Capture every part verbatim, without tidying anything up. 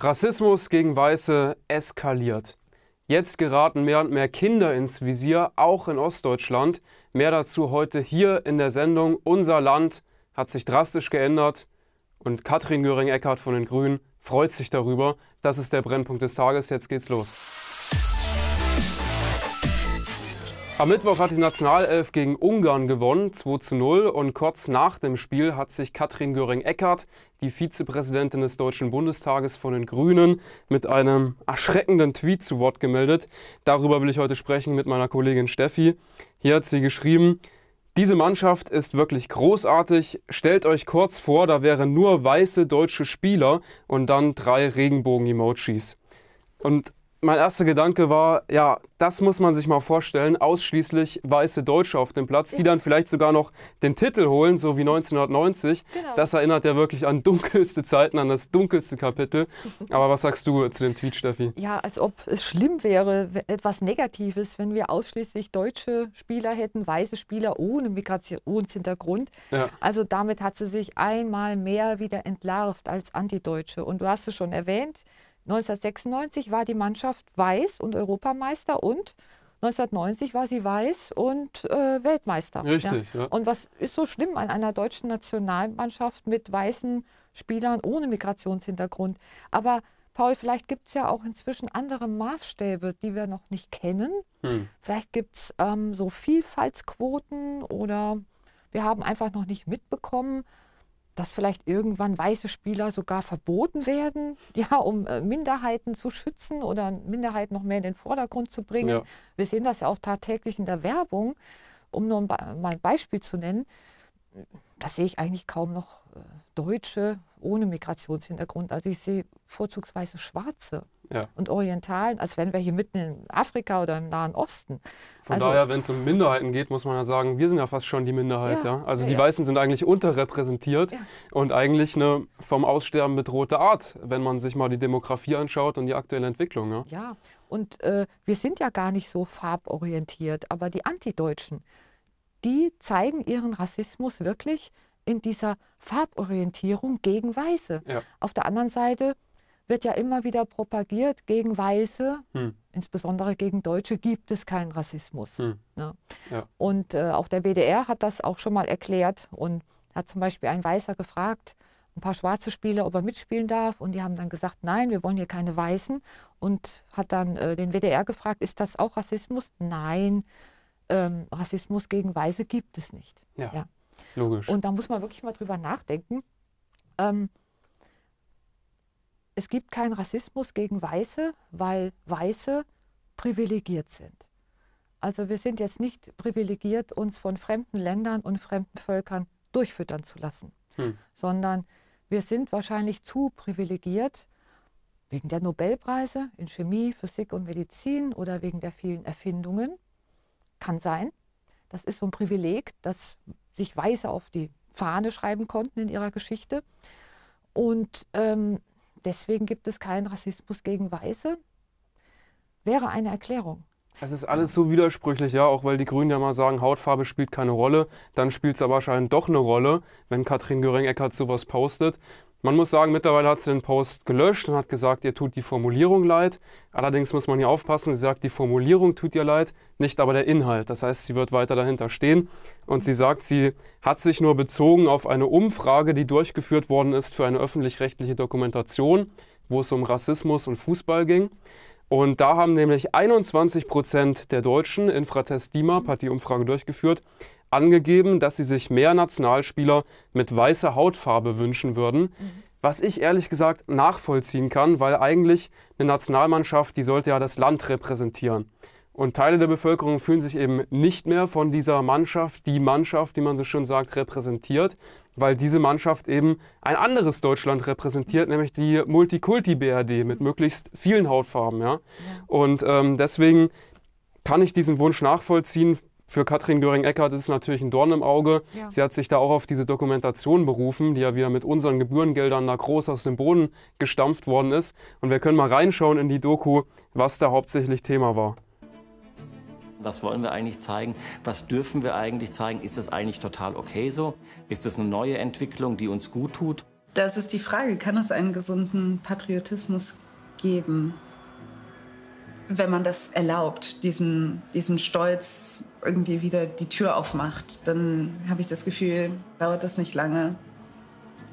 Rassismus gegen Weiße eskaliert. Jetzt geraten mehr und mehr Kinder ins Visier, auch in Ostdeutschland. Mehr dazu heute hier in der Sendung. Unser Land hat sich drastisch geändert und Katrin Göring-Eckardt von den Grünen freut sich darüber. Das ist der Brennpunkt des Tages. Jetzt geht's los. Am Mittwoch hat die Nationalelf gegen Ungarn gewonnen, zwei zu null. Und kurz nach dem Spiel hat sich Katrin Göring-Eckardt, die Vizepräsidentin des Deutschen Bundestages von den Grünen, mit einem erschreckenden Tweet zu Wort gemeldet. Darüber will ich heute sprechen mit meiner Kollegin Steffi. Hier hat sie geschrieben: Diese Mannschaft ist wirklich großartig. Stellt euch kurz vor, da wären nur weiße deutsche Spieler und dann drei Regenbogen-Emojis. Und mein erster Gedanke war, ja, das muss man sich mal vorstellen, ausschließlich weiße Deutsche auf dem Platz, die dann vielleicht sogar noch den Titel holen, so wie neunzehnhundertneunzig. Genau. Das erinnert ja wirklich an dunkelste Zeiten, an das dunkelste Kapitel. Aber was sagst du zu dem Tweet, Steffi? Ja, als ob es schlimm wäre, etwas Negatives, wenn wir ausschließlich deutsche Spieler hätten, weiße Spieler ohne Migrationshintergrund. Ja. Also damit hat sie sich einmal mehr wieder entlarvt als Antideutsche. Und du hast es schon erwähnt, neunzehnhundertsechsundneunzig war die Mannschaft weiß und Europameister und neunzehnhundertneunzig war sie weiß und äh, Weltmeister. Richtig. Ja. Ja. Und was ist so schlimm an einer deutschen Nationalmannschaft mit weißen Spielern ohne Migrationshintergrund? Aber Paul, vielleicht gibt es ja auch inzwischen andere Maßstäbe, die wir noch nicht kennen. Hm. Vielleicht gibt es ähm, so Vielfaltsquoten oder wir haben einfach noch nicht mitbekommen, dass vielleicht irgendwann weiße Spieler sogar verboten werden, ja, um äh, Minderheiten zu schützen oder Minderheiten noch mehr in den Vordergrund zu bringen. Ja. Wir sehen das ja auch tagtäglich in der Werbung. Um nur ein Be- mal ein Beispiel zu nennen, das sehe ich eigentlich kaum noch äh, Deutsche ohne Migrationshintergrund. Also ich sehe vorzugsweise Schwarze. Ja. Und Orientalen, als wären wir hier mitten in Afrika oder im Nahen Osten. Von also, daher, wenn es um Minderheiten geht, muss man ja sagen, wir sind ja fast schon die Minderheit. Ja, ja. Also ja, die ja. Weißen sind eigentlich unterrepräsentiert ja. und eigentlich eine vom Aussterben bedrohte Art, wenn man sich mal die Demografie anschaut und die aktuelle Entwicklung. Ja, ja. und äh, wir sind ja gar nicht so farborientiert, aber die Antideutschen, die zeigen ihren Rassismus wirklich in dieser Farborientierung gegen Weiße. Ja. Auf der anderen Seite wird ja immer wieder propagiert, gegen Weiße, hm. insbesondere gegen Deutsche, gibt es keinen Rassismus. Hm. Ja. Ja. Und äh, auch der B D R hat das auch schon mal erklärt und hat zum Beispiel ein Weißer gefragt, ein paar schwarze Spieler, ob er mitspielen darf. Und die haben dann gesagt, nein, wir wollen hier keine Weißen. Und hat dann äh, den W D R gefragt, ist das auch Rassismus? Nein, ähm, Rassismus gegen Weiße gibt es nicht. Ja, ja. Logisch. Und da muss man wirklich mal drüber nachdenken. Ähm, Es gibt keinen Rassismus gegen Weiße, weil Weiße privilegiert sind. Also wir sind jetzt nicht privilegiert, uns von fremden Ländern und fremden Völkern durchfüttern zu lassen, hm. sondern wir sind wahrscheinlich zu privilegiert wegen der Nobelpreise in Chemie, Physik und Medizin oder wegen der vielen Erfindungen. Kann sein. Das ist so ein Privileg, das sich Weiße auf die Fahne schreiben konnten in ihrer Geschichte. Und ähm, deswegen gibt es keinen Rassismus gegen Weiße, wäre eine Erklärung. Es ist alles so widersprüchlich, ja, auch weil die Grünen ja mal sagen, Hautfarbe spielt keine Rolle. Dann spielt es aber anscheinend doch eine Rolle, wenn Katrin Göring-Eckardt sowas postet. Man muss sagen, mittlerweile hat sie den Post gelöscht und hat gesagt, ihr tut die Formulierung leid. Allerdings muss man hier aufpassen, sie sagt, die Formulierung tut ihr leid, nicht aber der Inhalt. Das heißt, sie wird weiter dahinter stehen. Und sie sagt, sie hat sich nur bezogen auf eine Umfrage, die durchgeführt worden ist für eine öffentlich-rechtliche Dokumentation, wo es um Rassismus und Fußball ging. Und da haben nämlich einundzwanzig Prozent der Deutschen, Infratest D I M A P hat die Umfrage durchgeführt, angegeben, dass sie sich mehr Nationalspieler mit weißer Hautfarbe wünschen würden. Mhm. Was ich ehrlich gesagt nachvollziehen kann, weil eigentlich eine Nationalmannschaft, die sollte ja das Land repräsentieren. Und Teile der Bevölkerung fühlen sich eben nicht mehr von dieser Mannschaft, die Mannschaft, die man so schön sagt, repräsentiert, weil diese Mannschaft eben ein anderes Deutschland repräsentiert, nämlich die Multikulti-B R D mit möglichst vielen Hautfarben. Ja? Und ähm, deswegen kann ich diesen Wunsch nachvollziehen. Für Katrin Göring-Eckardt ist es natürlich ein Dorn im Auge. Ja. Sie hat sich da auch auf diese Dokumentation berufen, die ja wieder mit unseren Gebührengeldern da groß aus dem Boden gestampft worden ist. Und wir können mal reinschauen in die Doku, was da hauptsächlich Thema war. Was wollen wir eigentlich zeigen? Was dürfen wir eigentlich zeigen? Ist das eigentlich total okay so? Ist das eine neue Entwicklung, die uns gut tut? Das ist die Frage, kann es einen gesunden Patriotismus geben, wenn man das erlaubt, diesem, diesem Stolz irgendwie wieder die Tür aufmacht? Dann habe ich das Gefühl, dauert das nicht lange,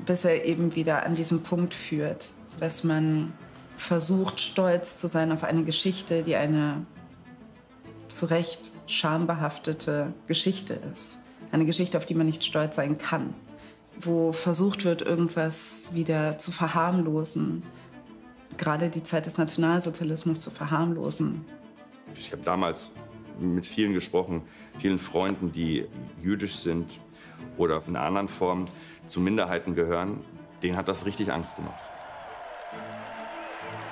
bis er eben wieder an diesem Punkt führt, dass man versucht, stolz zu sein auf eine Geschichte, die eine zu Recht schambehaftete Geschichte ist. Eine Geschichte, auf die man nicht stolz sein kann, wo versucht wird, irgendwas wieder zu verharmlosen, gerade die Zeit des Nationalsozialismus zu verharmlosen. Ich habe damals mit vielen gesprochen, vielen Freunden, die jüdisch sind oder in einer anderen Form zu Minderheiten gehören. Denen hat das richtig Angst gemacht.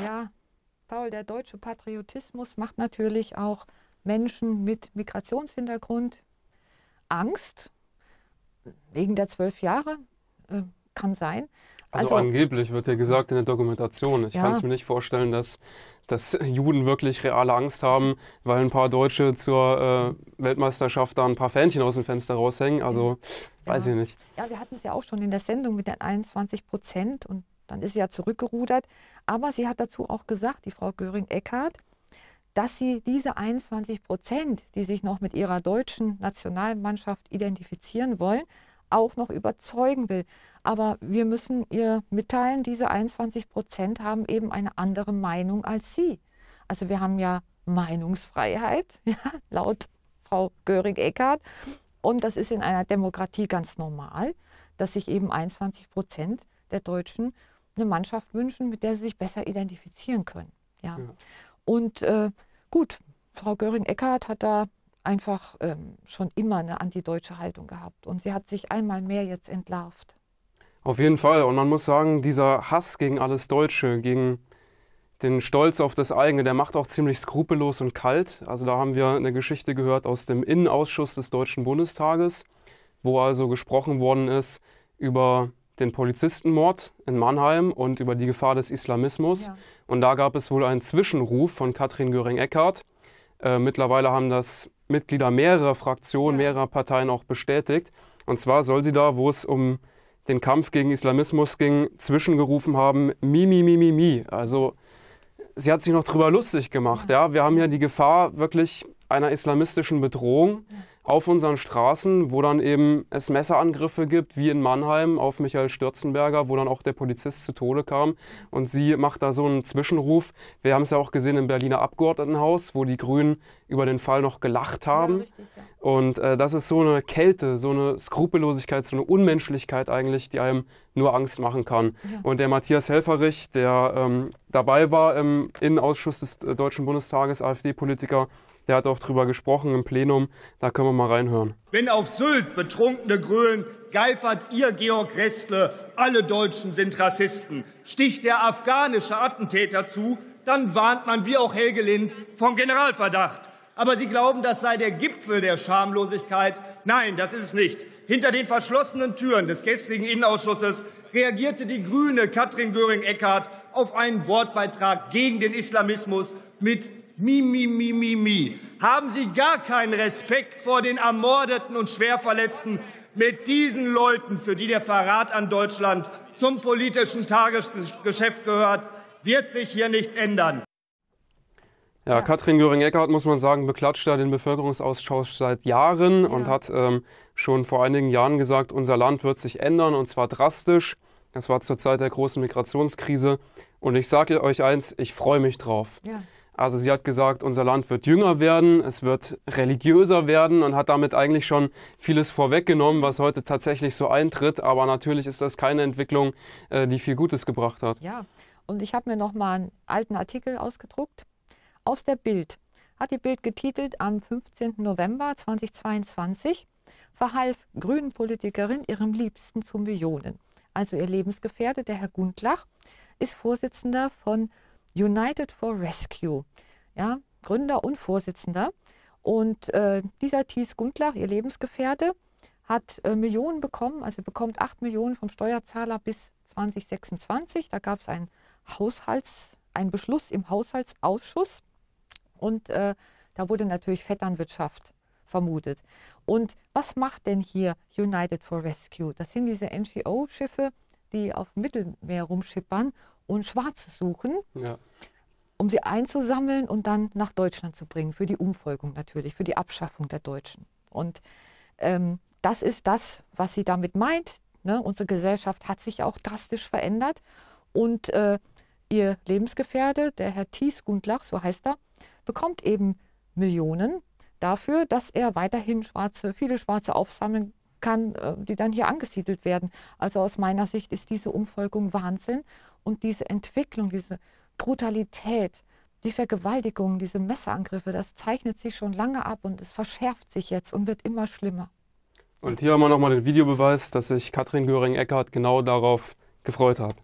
Ja, Paul, der deutsche Patriotismus macht natürlich auch Menschen mit Migrationshintergrund Angst wegen der zwölf Jahre. Kann sein. Also, also angeblich wird ja gesagt in der Dokumentation. Ich ja. kann es mir nicht vorstellen, dass, dass Juden wirklich reale Angst haben, weil ein paar Deutsche zur äh, Weltmeisterschaft da ein paar Fähnchen aus dem Fenster raushängen. Also ja. weiß ich nicht. Ja, wir hatten es ja auch schon in der Sendung mit den einundzwanzig Prozent und dann ist sie ja zurückgerudert. Aber sie hat dazu auch gesagt, die Frau Göring-Eckardt, dass sie diese einundzwanzig Prozent, die sich noch mit ihrer deutschen Nationalmannschaft identifizieren wollen, auch noch überzeugen will. Aber wir müssen ihr mitteilen, diese einundzwanzig Prozent haben eben eine andere Meinung als sie. Also wir haben ja Meinungsfreiheit, ja, laut Frau Göring-Eckardt. Und das ist in einer Demokratie ganz normal, dass sich eben einundzwanzig Prozent der Deutschen eine Mannschaft wünschen, mit der sie sich besser identifizieren können. Ja. Ja. Und äh, gut, Frau Göring-Eckardt hat da einfach ähm, schon immer eine antideutsche Haltung gehabt. Und sie hat sich einmal mehr jetzt entlarvt. Auf jeden Fall. Und man muss sagen, dieser Hass gegen alles Deutsche, gegen den Stolz auf das eigene, der macht auch ziemlich skrupellos und kalt. Also da haben wir eine Geschichte gehört aus dem Innenausschuss des Deutschen Bundestages, wo also gesprochen worden ist über den Polizistenmord in Mannheim und über die Gefahr des Islamismus. Ja. Und da gab es wohl einen Zwischenruf von Katrin Göring-Eckardt. Äh, mittlerweile haben das Mitglieder mehrerer Fraktionen, mehrerer Parteien auch bestätigt. Und zwar soll sie da, wo es um den Kampf gegen Islamismus ging, zwischengerufen haben, mi, mi, mi, mi, mi. Also sie hat sich noch drüber lustig gemacht. Ja. Ja, wir haben ja die Gefahr wirklich einer islamistischen Bedrohung ja. auf unseren Straßen, wo dann eben es Messerangriffe gibt, wie in Mannheim auf Michael Stürzenberger, wo dann auch der Polizist zu Tode kam. Und sie macht da so einen Zwischenruf. Wir haben es ja auch gesehen im Berliner Abgeordnetenhaus, wo die Grünen über den Fall noch gelacht haben. Ja, richtig, ja. Und äh, das ist so eine Kälte, so eine Skrupellosigkeit, so eine Unmenschlichkeit eigentlich, die einem nur Angst machen kann. Ja. Und der Matthias Helferich, der ähm, dabei war im Innenausschuss des äh, Deutschen Bundestages, AfD-Politiker, der hat auch drüber gesprochen im Plenum, da können wir mal reinhören. Wenn auf Sylt Betrunkene grölen, geifert ihr Georg Restle, alle Deutschen sind Rassisten. Sticht der afghanische Attentäter zu, dann warnt man wie auch Helge Lind vom Generalverdacht. Aber Sie glauben, das sei der Gipfel der Schamlosigkeit? Nein, das ist es nicht. Hinter den verschlossenen Türen des gestrigen Innenausschusses reagierte die Grüne Katrin Göring-Eckardt auf einen Wortbeitrag gegen den Islamismus mit Mi, mi, mi, mi, mi. Haben Sie gar keinen Respekt vor den Ermordeten und Schwerverletzten? Mit diesen Leuten, für die der Verrat an Deutschland zum politischen Tagesgeschäft gehört, wird sich hier nichts ändern. Ja, Katrin Göring-Eckardt, muss man sagen, beklatscht ja den Bevölkerungsaustausch seit Jahren ja. und hat ähm, schon vor einigen Jahren gesagt, unser Land wird sich ändern, und zwar drastisch. Das war zur Zeit der großen Migrationskrise. Und ich sage euch eins, ich freue mich drauf. Ja. Also sie hat gesagt, unser Land wird jünger werden, es wird religiöser werden, und hat damit eigentlich schon vieles vorweggenommen, was heute tatsächlich so eintritt. Aber natürlich ist das keine Entwicklung, die viel Gutes gebracht hat. Ja, und ich habe mir noch mal einen alten Artikel ausgedruckt aus der Bild. Hat die Bild getitelt am fünfzehnten November zweitausendzweiundzwanzig, verhalf Grünen-Politikerin ihrem Liebsten zum Millionen. Also ihr Lebensgefährte, der Herr Gundlach, ist Vorsitzender von United for Rescue, ja, Gründer und Vorsitzender. Und äh, dieser Thies Gundlach, ihr Lebensgefährte, hat äh, Millionen bekommen, also bekommt acht Millionen vom Steuerzahler bis zweitausendsechsundzwanzig. Da gab es einen Haushalts, einen Beschluss im Haushaltsausschuss, und äh, da wurde natürlich Vetternwirtschaft vermutet. Und was macht denn hier United for Rescue? Das sind diese N G O-Schiffe, die auf dem Mittelmeer rumschippern und Schwarze suchen, ja, um sie einzusammeln und dann nach Deutschland zu bringen, für die Umvolkung natürlich, für die Abschaffung der Deutschen. Und ähm, das ist das, was sie damit meint. Ne? Unsere Gesellschaft hat sich auch drastisch verändert und äh, ihr Lebensgefährte, der Herr Thies Gundlach, so heißt er, bekommt eben Millionen dafür, dass er weiterhin Schwarze, viele Schwarze aufsammeln kann, die dann hier angesiedelt werden. Also aus meiner Sicht ist diese Umvolkung Wahnsinn und diese Entwicklung, diese Brutalität, die Vergewaltigung, diese Messerangriffe, das zeichnet sich schon lange ab und es verschärft sich jetzt und wird immer schlimmer. Und hier haben wir nochmal den Videobeweis, dass sich Katrin Göring-Eckardt genau darauf gefreut hat.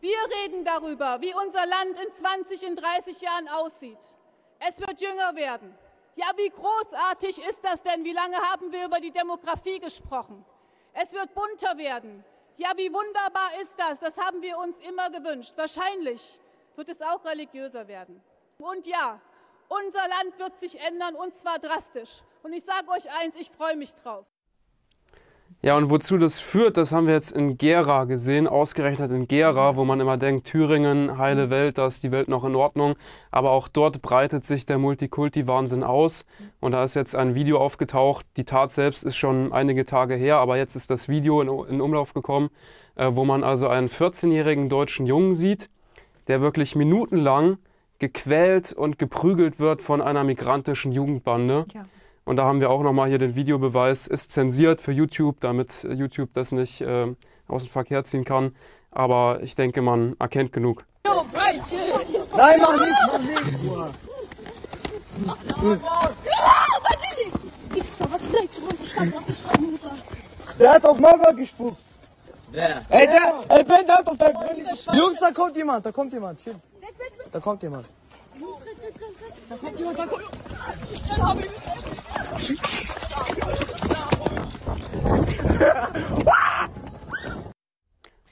Wir reden darüber, wie unser Land in zwanzig, in dreißig Jahren aussieht. Es wird jünger werden. Ja, wie großartig ist das denn? Wie lange haben wir über die Demografie gesprochen? Es wird bunter werden. Ja, wie wunderbar ist das? Das haben wir uns immer gewünscht. Wahrscheinlich wird es auch religiöser werden. Und ja, unser Land wird sich ändern, und zwar drastisch. Und ich sage euch eins, ich freue mich drauf. Ja, und wozu das führt, das haben wir jetzt in Gera gesehen, ausgerechnet in Gera, wo man immer denkt, Thüringen, heile Welt, da ist die Welt noch in Ordnung. Aber auch dort breitet sich der Multikulti-Wahnsinn aus. Und da ist jetzt ein Video aufgetaucht, die Tat selbst ist schon einige Tage her, aber jetzt ist das Video in, in Umlauf gekommen, äh, wo man also einen vierzehnjährigen deutschen Jungen sieht, der wirklich minutenlang gequält und geprügelt wird von einer migrantischen Jugendbande. Ja. Und da haben wir auch nochmal hier den Videobeweis, ist zensiert für YouTube, damit YouTube das nicht äh, aus dem Verkehr ziehen kann. Aber ich denke, man erkennt genug. Nein, mach nicht, mach nicht! Der hat auf Mörder gespuckt! Wer? Ey, der, ey, Ben, der hat auf der Grenze. Jungs, da kommt jemand, da kommt jemand, chill. Da kommt jemand.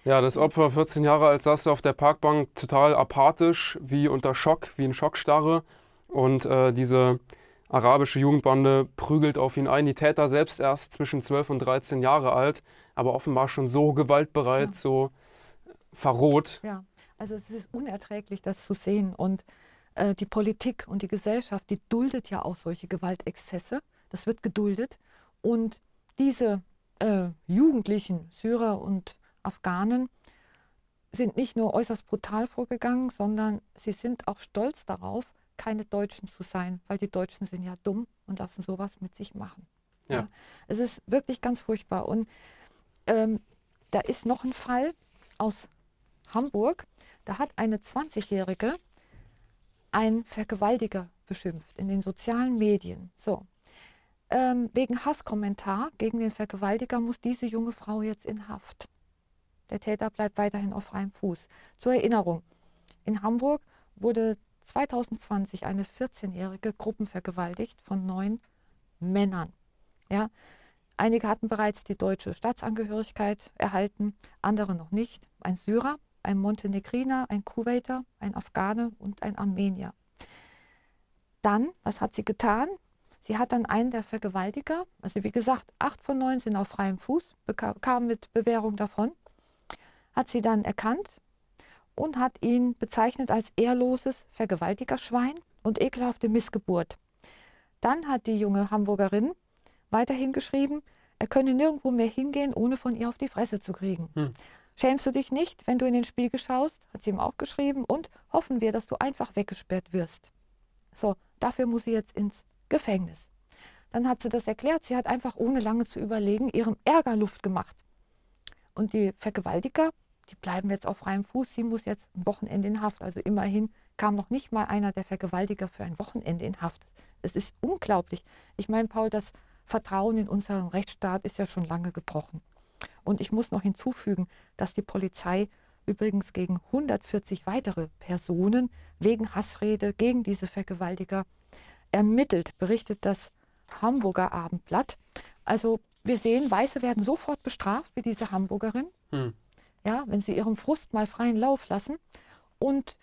Ja, das Opfer, vierzehn Jahre alt, saß auf der Parkbank, total apathisch, wie unter Schock, wie in Schockstarre. Und äh, diese arabische Jugendbande prügelt auf ihn ein. Die Täter selbst erst zwischen zwölf und dreizehn Jahre alt, aber offenbar schon so gewaltbereit, ja, so verroht. Ja, also es ist unerträglich, das zu sehen. Und die Politik und die Gesellschaft, die duldet ja auch solche Gewaltexzesse. Das wird geduldet. Und diese äh, jugendlichen Syrer und Afghanen sind nicht nur äußerst brutal vorgegangen, sondern sie sind auch stolz darauf, keine Deutschen zu sein, weil die Deutschen sind ja dumm und lassen sowas mit sich machen. Ja. Ja. Es ist wirklich ganz furchtbar. Und ähm, da ist noch ein Fall aus Hamburg. Da hat eine zwanzigjährige ein Vergewaltiger beschimpft in den sozialen Medien. So. Ähm, wegen Hasskommentar gegen den Vergewaltiger muss diese junge Frau jetzt in Haft. Der Täter bleibt weiterhin auf freiem Fuß. Zur Erinnerung, in Hamburg wurde zweitausendzwanzig eine vierzehnjährige gruppenvergewaltigt von neun Männern. Ja? Einige hatten bereits die deutsche Staatsangehörigkeit erhalten, andere noch nicht. Ein Syrer, ein Montenegriner, ein Kuwaiter, ein Afghane und ein Armenier. Dann, was hat sie getan? Sie hat dann einen der Vergewaltiger, also wie gesagt, acht von neun sind auf freiem Fuß, kam mit Bewährung davon, hat sie dann erkannt und hat ihn bezeichnet als ehrloses Vergewaltigerschwein und ekelhafte Missgeburt. Dann hat die junge Hamburgerin weiterhin geschrieben, er könne nirgendwo mehr hingehen, ohne von ihr auf die Fresse zu kriegen. Hm. Schämst du dich nicht, wenn du in den Spiegel schaust, hat sie ihm auch geschrieben, und hoffen wir, dass du einfach weggesperrt wirst. So, dafür muss sie jetzt ins Gefängnis. Dann hat sie das erklärt, sie hat einfach ohne lange zu überlegen ihrem Ärger Luft gemacht. Und die Vergewaltiger, die bleiben jetzt auf freiem Fuß, sie muss jetzt ein Wochenende in Haft. Also immerhin kam noch nicht mal einer der Vergewaltiger für ein Wochenende in Haft. Es ist unglaublich. Ich meine, Paul, das Vertrauen in unseren Rechtsstaat ist ja schon lange gebrochen. Und ich muss noch hinzufügen, dass die Polizei übrigens gegen hundertvierzig weitere Personen wegen Hassrede gegen diese Vergewaltiger ermittelt, berichtet das Hamburger Abendblatt. Also wir sehen, Weiße werden sofort bestraft, wie diese Hamburgerin, hm. ja, wenn sie ihrem Frust mal freien Lauf lassen. Und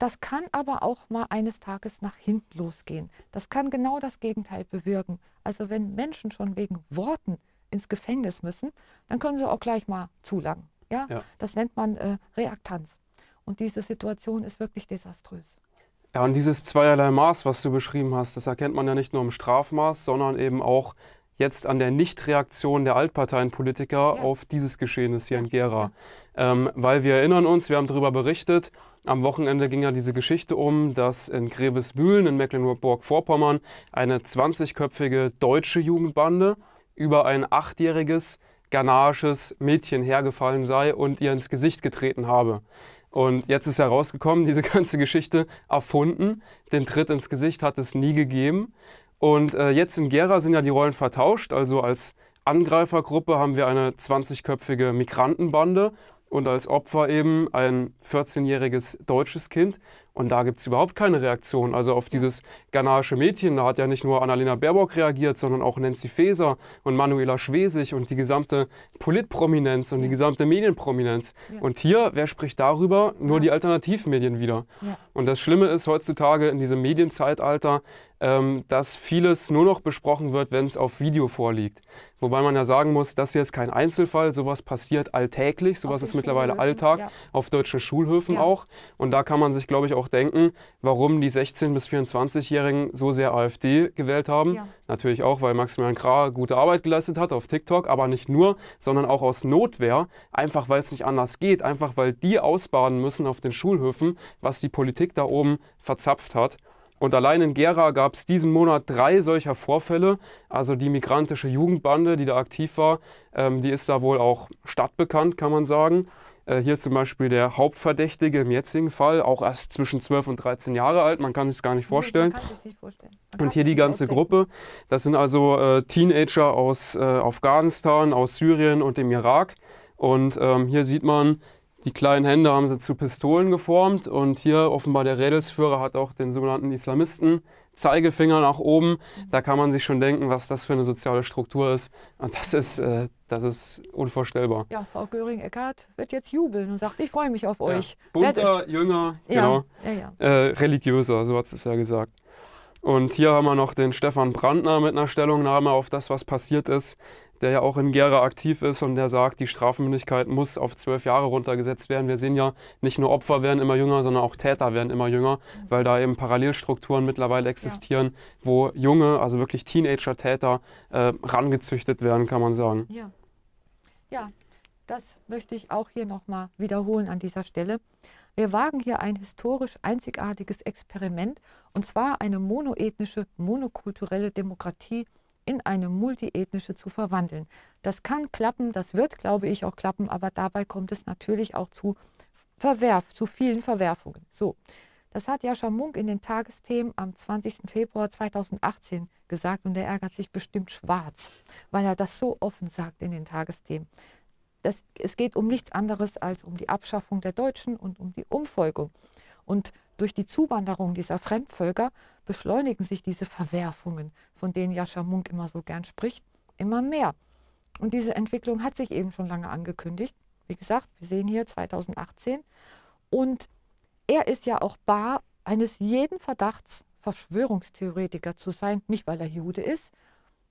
das kann aber auch mal eines Tages nach hinten losgehen. Das kann genau das Gegenteil bewirken. Also wenn Menschen schon wegen Worten ins Gefängnis müssen, dann können sie auch gleich mal zu lang. Ja, ja. Das nennt man äh, Reaktanz. Und diese Situation ist wirklich desaströs. Ja, und dieses zweierlei Maß, was du beschrieben hast, das erkennt man ja nicht nur im Strafmaß, sondern eben auch jetzt an der Nichtreaktion der Altparteienpolitiker ja. auf dieses Geschehnis hier ja. in Gera. Ja. Ähm, weil wir erinnern uns, wir haben darüber berichtet, am Wochenende ging ja diese Geschichte um, dass in Grevesmühlen in Mecklenburg-Vorpommern eine zwanzigköpfige deutsche Jugendbande über ein achtjähriges ghanaisches Mädchen hergefallen sei und ihr ins Gesicht getreten habe. Und jetzt ist herausgekommen, diese ganze Geschichte erfunden. Den Tritt ins Gesicht hat es nie gegeben. Und äh, jetzt in Gera sind ja die Rollen vertauscht. Also als Angreifergruppe haben wir eine zwanzigköpfige Migrantenbande und als Opfer eben ein vierzehnjähriges deutsches Kind. Und da gibt es überhaupt keine Reaktion. Also auf dieses ghanaische Mädchen, da hat ja nicht nur Annalena Baerbock reagiert, sondern auch Nancy Faeser und Manuela Schwesig und die gesamte Politprominenz und ja. die gesamte Medienprominenz. Ja. Und hier, wer spricht darüber? Nur ja. die Alternativmedien wieder. Ja. Und das Schlimme ist heutzutage in diesem Medienzeitalter, ähm, dass vieles nur noch besprochen wird, wenn es auf Video vorliegt. Wobei man ja sagen muss, das hier ist kein Einzelfall, sowas passiert alltäglich, sowas ist mittlerweile Alltag, ja. auf deutschen Schulhöfen ja. auch. Und da kann man sich, glaube ich, auch denken, warum die sechzehn- bis vierundzwanzigjährigen so sehr AfD gewählt haben. Ja. Natürlich auch, weil Maximilian Krah gute Arbeit geleistet hat auf TikTok, aber nicht nur, sondern auch aus Notwehr, einfach weil es nicht anders geht, einfach weil die ausbaden müssen auf den Schulhöfen, was die Politik da oben verzapft hat. Und allein in Gera gab es diesen Monat drei solcher Vorfälle. Also die migrantische Jugendbande, die da aktiv war, ähm, die ist da wohl auch stadtbekannt, kann man sagen. Äh, hier zum Beispiel der Hauptverdächtige im jetzigen Fall, auch erst zwischen zwölf und dreizehn Jahre alt. Man kann sich es gar nicht vorstellen. Nee, man kann es nicht vorstellen. Und hier die ganze Gruppe. Das sind also äh, Teenager aus äh, Afghanistan, aus Syrien und dem Irak. Und ähm, hier sieht man, die kleinen Hände haben sie zu Pistolen geformt und hier offenbar der Rädelsführer hat auch den sogenannten Islamisten Zeigefinger nach oben. Da kann man sich schon denken, was das für eine soziale Struktur ist. Und das ist, äh, das ist unvorstellbar. Ja, Frau Göring-Eckardt wird jetzt jubeln und sagt, ich freue mich auf euch. Ja. Bunter, jünger, ja. genau, ja, ja. Äh, religiöser, so hat es ja gesagt. Und hier haben wir noch den Stefan Brandner mit einer Stellungnahme auf das, was passiert ist, der ja auch in Gera aktiv ist und der sagt, die Strafmündigkeit muss auf zwölf Jahre runtergesetzt werden. Wir sehen ja, nicht nur Opfer werden immer jünger, sondern auch Täter werden immer jünger, weil da eben Parallelstrukturen mittlerweile existieren, ja. wo junge, also wirklich Teenager-Täter äh, rangezüchtet werden, kann man sagen. Ja. ja, das möchte ich auch hier nochmal wiederholen an dieser Stelle. Wir wagen hier ein historisch einzigartiges Experiment, und zwar eine monoethnische, monokulturelle Demokratie in eine multiethnische zu verwandeln. Das kann klappen, das wird, glaube ich, auch klappen, aber dabei kommt es natürlich auch zu Verwerf, zu vielen Verwerfungen. So, das hat Yascha Mounk in den Tagesthemen am zwanzigsten Februar zweitausendachtzehn gesagt, und er ärgert sich bestimmt schwarz, weil er das so offen sagt in den Tagesthemen. Das, es geht um nichts anderes als um die Abschaffung der Deutschen und um die Umvolkung. Und durch die Zuwanderung dieser Fremdvölker beschleunigen sich diese Verwerfungen, von denen Yascha Mounk immer so gern spricht, immer mehr. Und diese Entwicklung hat sich eben schon lange angekündigt. Wie gesagt, wir sehen hier zweitausendachtzehn. Und er ist ja auch bar eines jeden Verdachts, Verschwörungstheoretiker zu sein, nicht weil er Jude ist,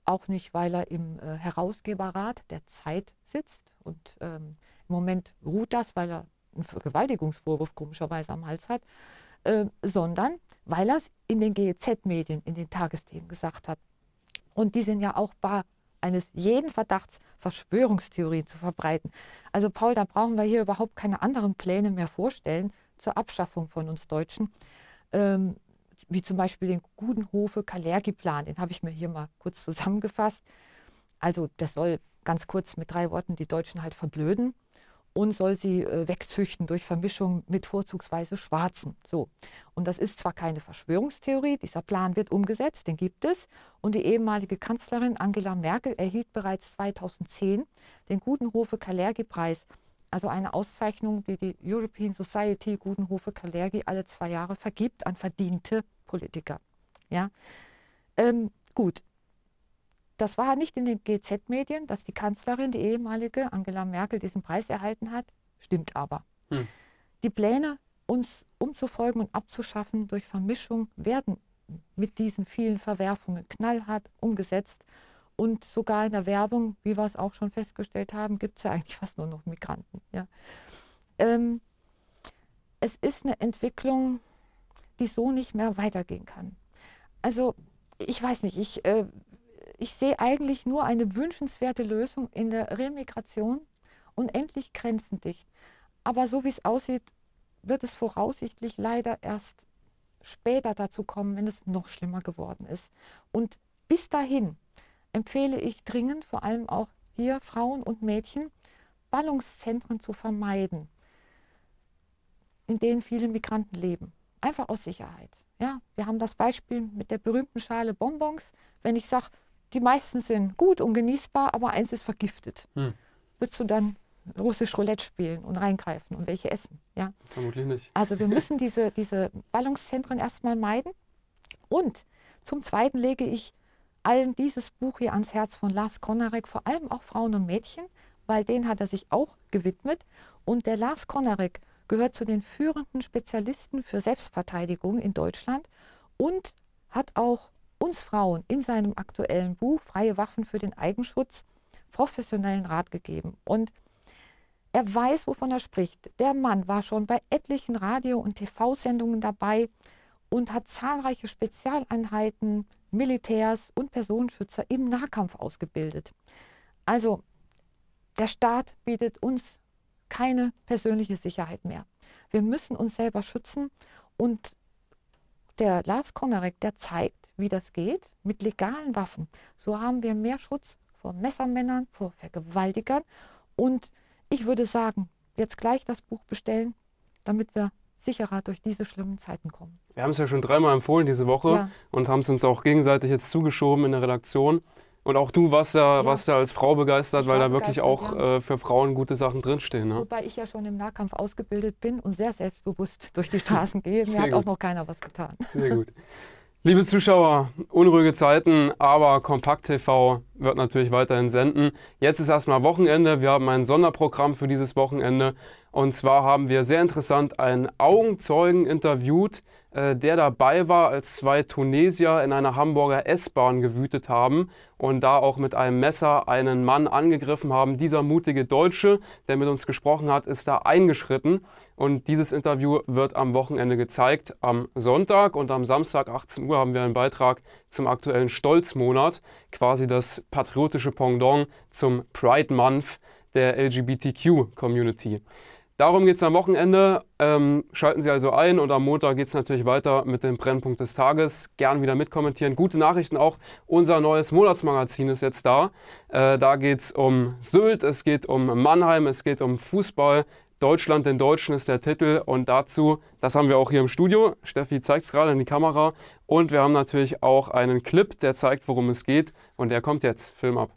auch nicht, weil er im äh, Herausgeberrat der Zeit sitzt. Und ähm, im Moment ruht das, weil er einen Vergewaltigungsvorwurf komischerweise am Hals hat, äh, sondern weil er es in den G E Z-Medien, in den Tagesthemen gesagt hat. Und die sind ja auch bar eines jeden Verdachts, Verschwörungstheorien zu verbreiten. Also Paul, da brauchen wir hier überhaupt keine anderen Pläne mehr vorstellen zur Abschaffung von uns Deutschen, ähm, wie zum Beispiel den Coudenhove-Kalergi-Plan, den habe ich mir hier mal kurz zusammengefasst. Also das soll ganz kurz mit drei Worten die Deutschen halt verblöden und soll sie äh, wegzüchten durch Vermischung mit vorzugsweise Schwarzen. So. Und das ist zwar keine Verschwörungstheorie, dieser Plan wird umgesetzt, den gibt es. Und die ehemalige Kanzlerin Angela Merkel erhielt bereits zweitausendzehn den Coudenhove-Kalergi-Preis, also eine Auszeichnung, die die European Society Coudenhove-Kalergi alle zwei Jahre vergibt an verdiente Politiker. Ja? Ähm, gut. Das war nicht in den G Z-Medien, dass die Kanzlerin, die ehemalige Angela Merkel, diesen Preis erhalten hat. Stimmt aber. Hm. Die Pläne, uns umzufolgen und abzuschaffen durch Vermischung, werden mit diesen vielen Verwerfungen knallhart umgesetzt. Und sogar in der Werbung, wie wir es auch schon festgestellt haben, gibt es ja eigentlich fast nur noch Migranten. Ja. Ähm, es ist eine Entwicklung, die so nicht mehr weitergehen kann. Also ich weiß nicht, ich, äh, ich sehe eigentlich nur eine wünschenswerte Lösung in der Remigration, unendlich grenzendicht. Aber so wie es aussieht, wird es voraussichtlich leider erst später dazu kommen, wenn es noch schlimmer geworden ist. Und bis dahin empfehle ich dringend, vor allem auch hier Frauen und Mädchen, Ballungszentren zu vermeiden, in denen viele Migranten leben. Einfach aus Sicherheit. Ja, wir haben das Beispiel mit der berühmten Schale Bonbons. Wenn ich sage, die meisten sind gut und genießbar, aber eins ist vergiftet, hm. würdest du dann russisch Roulette spielen und reingreifen und welche essen? Ja? Vermutlich nicht. Also wir müssen diese, diese Ballungszentren erstmal meiden. Und zum Zweiten lege ich allen dieses Buch hier ans Herz von Lars Konarek, vor allem auch Frauen und Mädchen, weil denen hat er sich auch gewidmet. Und der Lars Konarek gehört zu den führenden Spezialisten für Selbstverteidigung in Deutschland und hat auch uns Frauen in seinem aktuellen Buch Freie Waffen für den Eigenschutz professionellen Rat gegeben. Und er weiß, wovon er spricht. Der Mann war schon bei etlichen Radio- und T V-Sendungen dabei und hat zahlreiche Spezialeinheiten, Militärs und Personenschützer im Nahkampf ausgebildet. Also der Staat bietet uns keine persönliche Sicherheit mehr. Wir müssen uns selber schützen und der Lars Konarek, der zeigt, wie das geht mit legalen Waffen. So haben wir mehr Schutz vor Messermännern, vor Vergewaltigern und ich würde sagen, jetzt gleich das Buch bestellen, damit wir sicherer durch diese schlimmen Zeiten kommen. Wir haben es ja schon dreimal empfohlen diese Woche ja. und haben es uns auch gegenseitig jetzt zugeschoben in der Redaktion. Und auch du warst ja, ja. warst ja als Frau begeistert, ich weil da wirklich auch ja. äh, für Frauen gute Sachen drinstehen. Ne? Wobei ich ja schon im Nahkampf ausgebildet bin und sehr selbstbewusst durch die Straßen gehe. Mir hat gut. auch noch keiner was getan. Sehr gut. Liebe Zuschauer, unruhige Zeiten, aber Kompakt T V wird natürlich weiterhin senden. Jetzt ist erstmal Wochenende, wir haben ein Sonderprogramm für dieses Wochenende und zwar haben wir sehr interessant einen Augenzeugen interviewt, äh, der dabei war, als zwei Tunesier in einer Hamburger S-Bahn gewütet haben und da auch mit einem Messer einen Mann angegriffen haben. Dieser mutige Deutsche, der mit uns gesprochen hat, ist da eingeschritten. Und dieses Interview wird am Wochenende gezeigt, am Sonntag und am Samstag achtzehn Uhr haben wir einen Beitrag zum aktuellen Stolzmonat, quasi das patriotische Pendant zum Pride Month der L G B T Q-Community. Darum geht es am Wochenende, ähm, schalten Sie also ein und am Montag geht es natürlich weiter mit dem Brennpunkt des Tages. Gern wieder mitkommentieren, gute Nachrichten auch, unser neues Monatsmagazin ist jetzt da. Äh, da geht es um Sylt, es geht um Mannheim, es geht um Fußball. Deutschland den Deutschen ist der Titel und dazu, das haben wir auch hier im Studio, Steffi zeigt es gerade in die Kamera und wir haben natürlich auch einen Clip, der zeigt, worum es geht und der kommt jetzt, Film ab.